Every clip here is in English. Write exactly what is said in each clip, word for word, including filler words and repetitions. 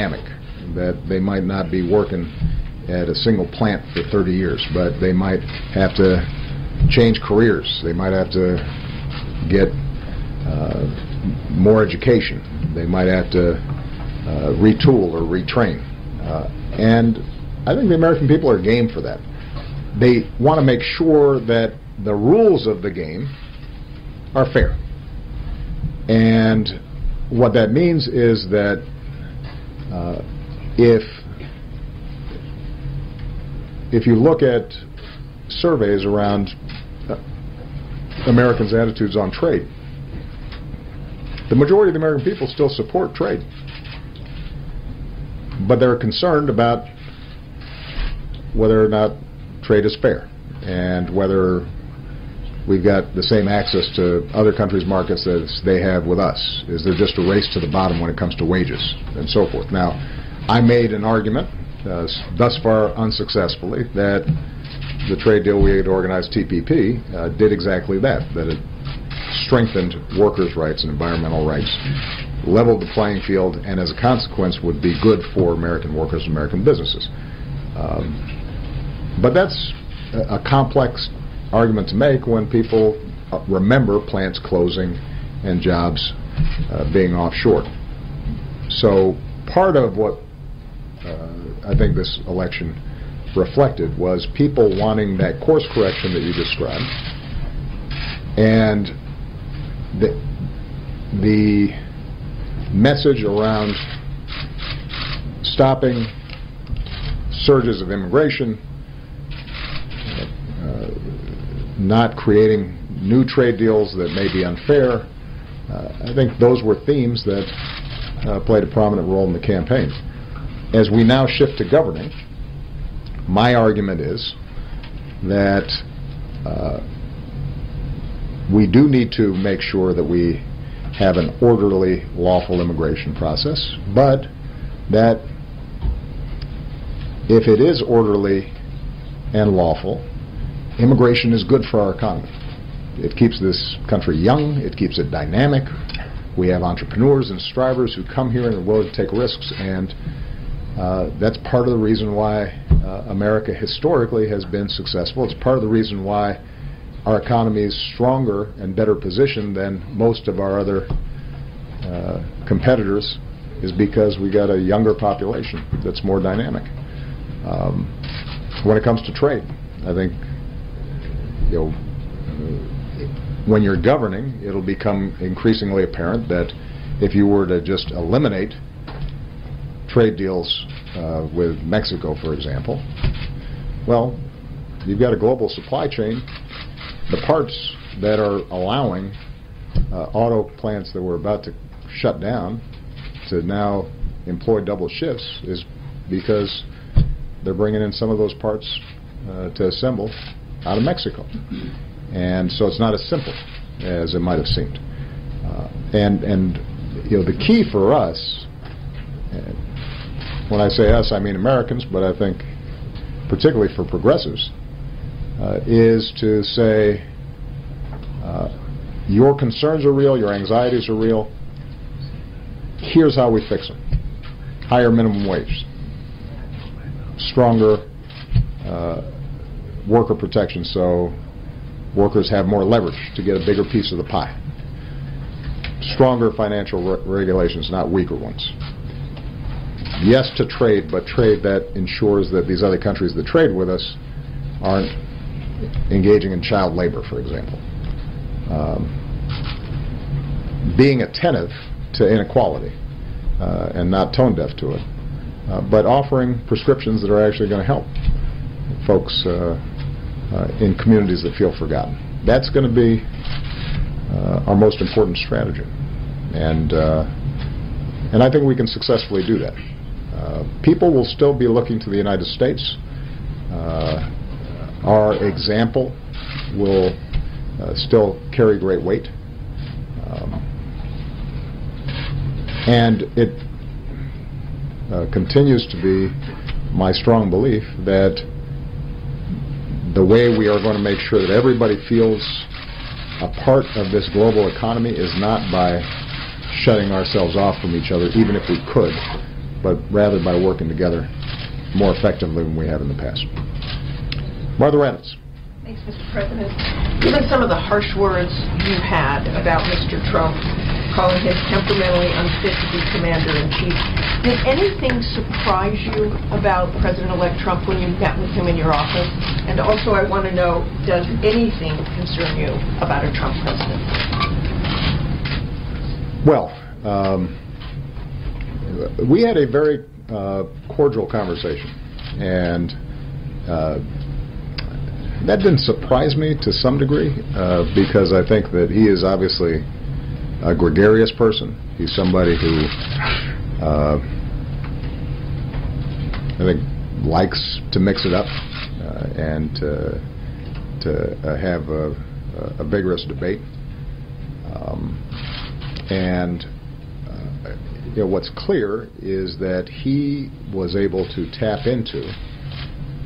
dynamic, that they might not be working at a single plant for thirty years, but they might have to change careers. They might have to get uh, more education. They might have to uh, retool or retrain. Uh, and I think the American people are game for that. They want to make sure that the rules of the game are fair. And what that means is that uh, if if you look at surveys around uh, Americans' attitudes on trade, the majority of the American people still support trade, but they're concerned about whether or not trade is fair and whether we've got the same access to other countries' markets as they have with us. Is there just a race to the bottom when it comes to wages and so forth? Now, I made an argument, uh, thus far unsuccessfully, that the trade deal we had organized, T P P, uh, did exactly that, that it strengthened workers' rights and environmental rights, leveled the playing field, and as a consequence would be good for American workers and American businesses. Um, but that's a, a complex argument to make when people remember plants closing and jobs uh, being offshore. So part of what uh, I think this election reflected was people wanting that course correction that you described, and the, the message around stopping surges of immigration, uh, not creating new trade deals that may be unfair. Uh, I think those were themes that uh, played a prominent role in the campaign. As we now shift to governing, my argument is that uh, we do need to make sure that we have an orderly, lawful immigration process, but that if it is orderly and lawful, immigration is good for our economy. It keeps this country young. It keeps it dynamic. We have entrepreneurs and strivers who come here and are willing to take risks, and uh, that's part of the reason why Uh, America historically has been successful. It's part of the reason why our economy is stronger and better positioned than most of our other uh, competitors, is because we got a younger population that's more dynamic. Um, when it comes to trade, I think, you know, when you're governing, it'll become increasingly apparent that if you were to just eliminate trade deals uh, with Mexico, for example, well, you've got a global supply chain. The parts that are allowing uh, auto plants that were about to shut down to now employ double shifts is because they're bringing in some of those parts uh, to assemble out of Mexico. And so it's not as simple as it might have seemed. Uh, and, and, you know, the key for us, when I say us, I mean Americans, but I think particularly for progressives, uh, is to say uh, your concerns are real, your anxieties are real, here's how we fix them. Higher minimum wage, stronger uh, worker protection so workers have more leverage to get a bigger piece of the pie, stronger financial re regulations, not weaker ones. Yes to trade, but trade that ensures that these other countries that trade with us aren't engaging in child labor, for example. Um, being attentive to inequality uh, and not tone deaf to it, uh, but offering prescriptions that are actually going to help folks uh, uh, in communities that feel forgotten. That's going to be uh, our most important strategy. And, uh, and I think we can successfully do that. Uh, people will still be looking to the United States. Uh, our example will uh, still carry great weight. Um, and it uh, continues to be my strong belief that the way we are going to make sure that everybody feels a part of this global economy is not by shutting ourselves off from each other, even if we could. but rather by working together more effectively than we have in the past. Martha Raddatz. Thanks, Mister President. Given some of the harsh words you had about Mister Trump, calling him temperamentally unfit to be commander-in-chief, did anything surprise you about President-elect Trump when you met with him in your office? And also, I want to know, does anything concern you about a Trump presidency? Well, um, we had a very uh, cordial conversation, and uh, that didn't surprise me to some degree, uh, because I think that he is obviously a gregarious person. He's somebody who uh, I think likes to mix it up uh, and to, to uh, have a, a vigorous debate. Um, and uh, you know, what's clear is that he was able to tap into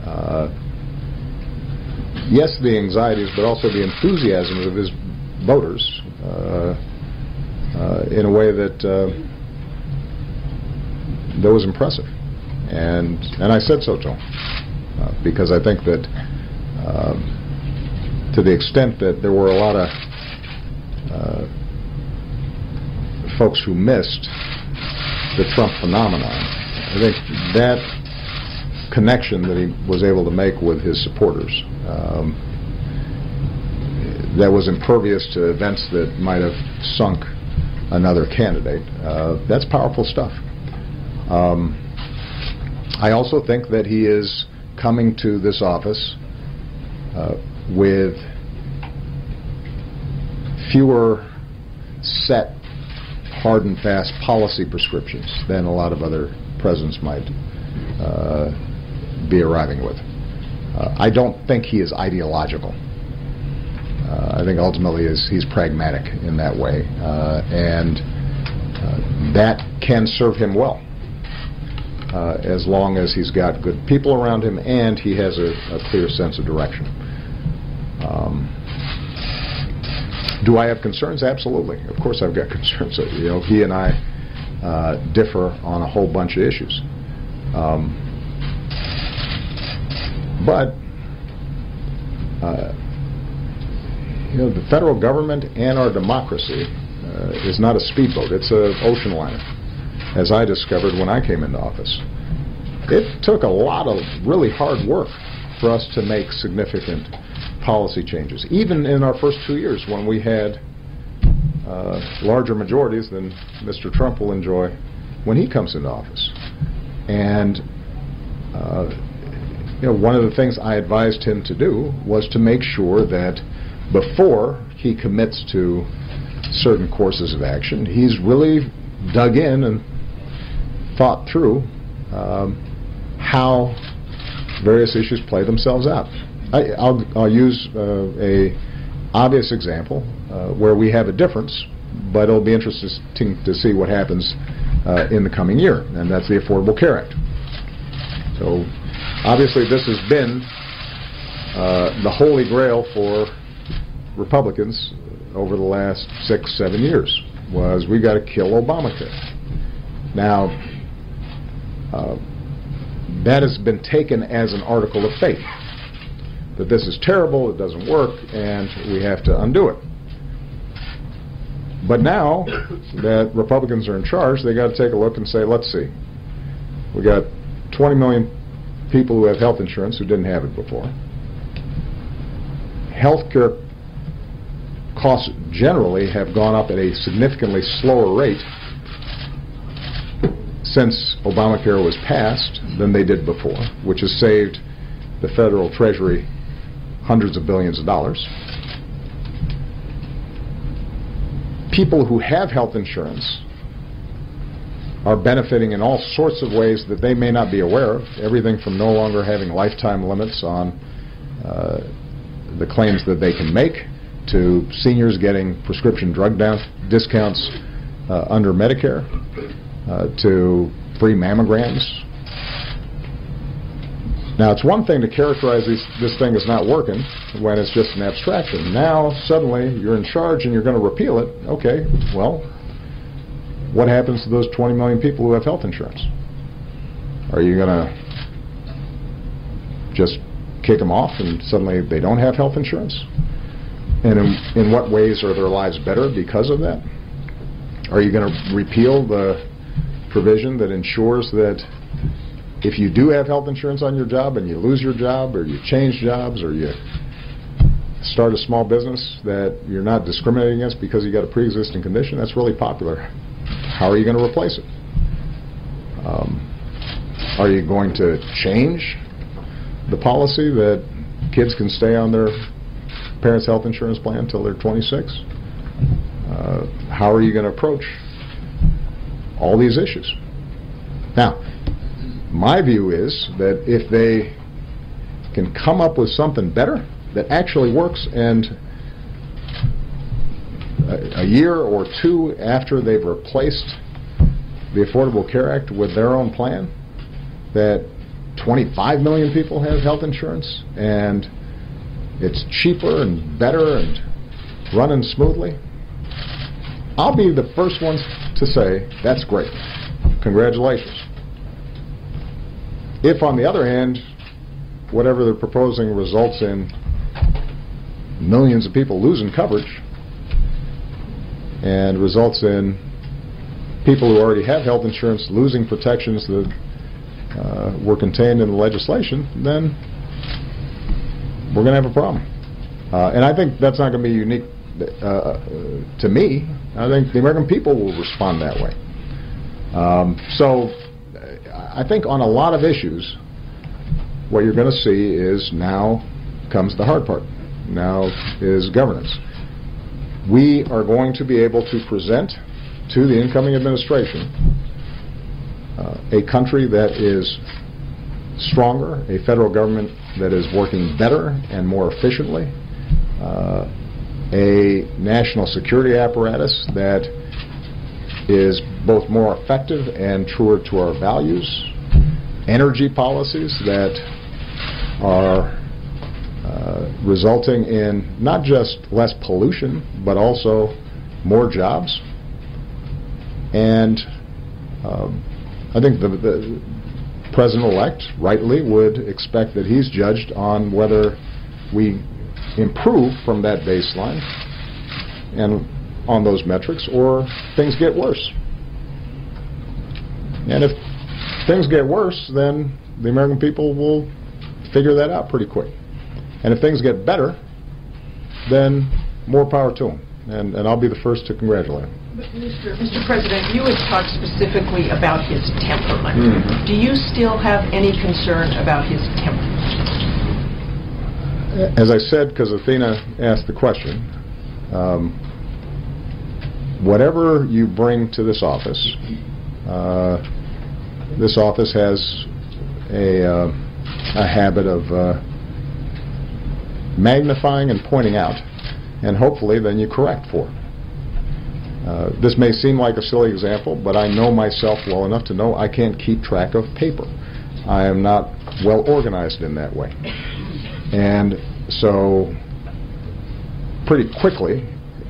uh, yes, the anxieties, but also the enthusiasms of his voters. Uh, Uh, in a way that uh, that was impressive, and and I said so to him uh, because I think that um, to the extent that there were a lot of uh, folks who missed the Trump phenomenon, I think that connection that he was able to make with his supporters um, that was impervious to events that might have sunk another candidate. Uh, that's powerful stuff. Um, I also think that he is coming to this office uh, with fewer set, hard and fast policy prescriptions than a lot of other presidents might uh, be arriving with. Uh, I don't think he is ideological. Uh, I think ultimately is he's pragmatic in that way, uh, and uh, that can serve him well uh, as long as he's got good people around him and he has a, a clear sense of direction. Um, do I have concerns? Absolutely. Of course I've got concerns. You know, he and I uh, differ on a whole bunch of issues. Um, but uh, you know, the federal government and our democracy uh, is not a speedboat. It's an ocean liner, as I discovered when I came into office. It took a lot of really hard work for us to make significant policy changes, even in our first two years when we had uh, larger majorities than Mister Trump will enjoy when he comes into office. And uh, you know, one of the things I advised him to do was to make sure that before he commits to certain courses of action, he's really dug in and thought through um, how various issues play themselves out. I, I'll, I'll use uh, a obvious example uh, where we have a difference, but it'll be interesting to see what happens uh, in the coming year, and that's the Affordable Care Act. So obviously this has been uh, the holy grail for Republicans over the last six, seven years, was we got to kill Obamacare. Now, uh, that has been taken as an article of faith, that this is terrible, it doesn't work, and we have to undo it. But now that Republicans are in charge, they got to take a look and say, let's see, we got twenty million people who have health insurance who didn't have it before. Healthcare costs generally have gone up at a significantly slower rate since Obamacare was passed than they did before, which has saved the federal treasury hundreds of billions of dollars. People who have health insurance are benefiting in all sorts of ways that they may not be aware of, everything from no longer having lifetime limits on uh, the claims that they can make, to seniors getting prescription drug down discounts uh, under Medicare, uh, to free mammograms. Now, it's one thing to characterize these, this thing as not working when it's just an abstraction. Now, suddenly, you're in charge and you're going to repeal it. Okay, well, what happens to those twenty million people who have health insurance? Are you going to just kick them off and suddenly they don't have health insurance? And in, in what ways are their lives better because of that? Are you going to repeal the provision that ensures that if you do have health insurance on your job and you lose your job or you change jobs or you start a small business, that you're not discriminated against because you got a pre-existing condition? That's really popular. How are you going to replace it? Um, are you going to change the policy that kids can stay on their parents' health insurance plan until they're twenty-six? Uh, how are you going to approach all these issues? Now, my view is that if they can come up with something better that actually works, and a, a year or two after they've replaced the Affordable Care Act with their own plan, that twenty-five million people have health insurance and it's cheaper and better and running smoothly, I'll be the first one to say that's great. Congratulations. If, on the other hand, whatever they're proposing results in millions of people losing coverage and results in people who already have health insurance losing protections that uh, were contained in the legislation, then we're going to have a problem. Uh, and I think that's not going to be unique uh, to me. I think the American people will respond that way. Um, so I think on a lot of issues, what you're going to see is now comes the hard part. Now is governance. We are going to be able to present to the incoming administration uh, a country that is stronger, a federal government that is working better and more efficiently, uh, a national security apparatus that is both more effective and truer to our values, energy policies that are uh, resulting in not just less pollution but also more jobs. And um, I think the, the president-elect rightly would expect that he's judged on whether we improve from that baseline and on those metrics or things get worse. And if things get worse, then the American people will figure that out pretty quick. And if things get better, then more power to them. And, and I'll be the first to congratulate them. Mister Mister President, you had talked specifically about his temperament. Mm-hmm. Do you still have any concern about his temperament? As I said, because Athena asked the question, um, whatever you bring to this office, uh, this office has a, uh, a habit of uh, magnifying and pointing out, and hopefully then you correct for it. Uh, this may seem like a silly example, but I know myself well enough to know I can't keep track of paper. I am not well organized in that way. And so pretty quickly,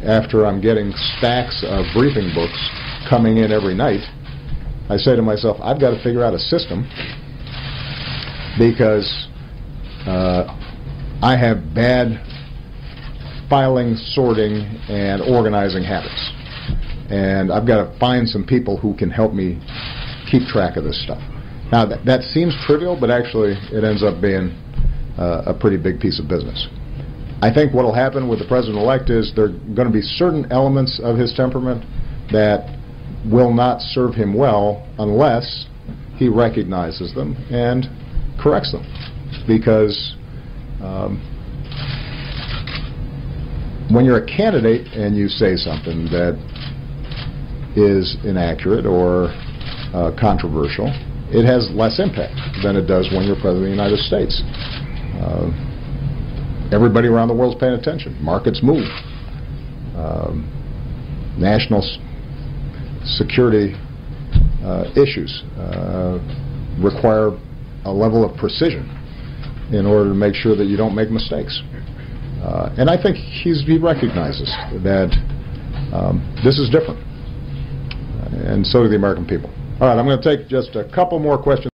after I'm getting stacks of briefing books coming in every night, I say to myself, I've got to figure out a system, because uh, I have bad filing, sorting, and organizing habits. And I've got to find some people who can help me keep track of this stuff. Now, that, that seems trivial, but actually it ends up being uh, a pretty big piece of business. I think what will happen with the president-elect is there are going to be certain elements of his temperament that will not serve him well unless he recognizes them and corrects them, because um, when you're a candidate and you say something that is inaccurate or uh, controversial, it has less impact than it does when you're president of the United States. Uh, everybody around the world's paying attention. Markets move. Um, national security uh, issues uh, require a level of precision in order to make sure that you don't make mistakes. Uh, and I think he's, he recognizes that um, this is different, and so do the American people. All right, I'm going to take just a couple more questions.